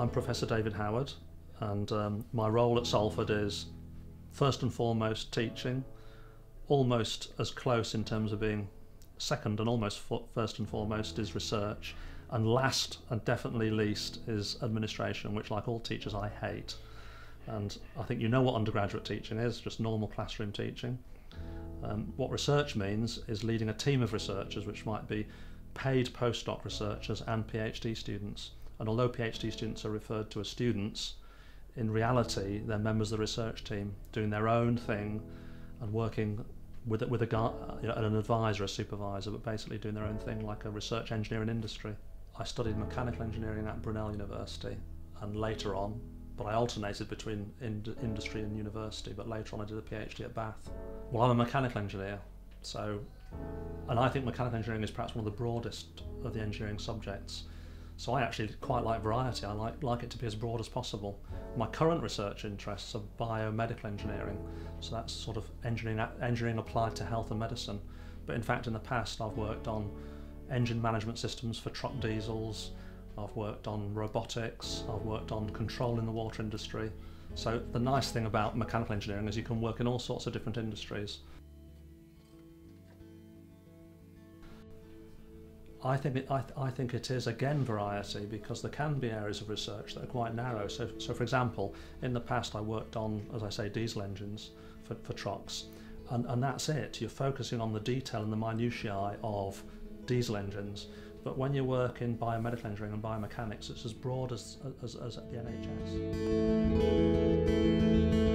I'm Professor David Howard, and my role at Salford is first and foremost teaching, almost as close in terms of being second and almost first and foremost is research, and last and definitely least is administration, which like all teachers I hate. And I think you know what undergraduate teaching is, just normal classroom teaching. What research means is leading a team of researchers, which might be paid postdoc researchers and PhD students. And although PhD students are referred to as students, in reality they're members of the research team doing their own thing and working with a an advisor, a supervisor, but basically doing their own thing like a research engineer in industry. I studied mechanical engineering at Brunel University, and later on, but I alternated between industry and university, but later on I did a PhD at Bath. Well, I'm a mechanical engineer, so, and I think mechanical engineering is perhaps one of the broadest of the engineering subjects. So I actually quite like variety. I like it to be as broad as possible. My current research interests are biomedical engineering. So that's sort of engineering applied to health and medicine. But in fact, in the past, I've worked on engine management systems for truck diesels. I've worked on robotics. I've worked on control in the water industry. So the nice thing about mechanical engineering is you can work in all sorts of different industries. I think it is, again, variety, because there can be areas of research that are quite narrow. So for example, in the past I worked on, as I say, diesel engines for trucks, and that's it. You're focusing on the detail and the minutiae of diesel engines. But when you work in biomedical engineering and biomechanics, it's as broad as the NHS.